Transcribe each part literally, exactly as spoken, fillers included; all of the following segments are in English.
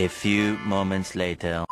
A few moments later.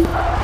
You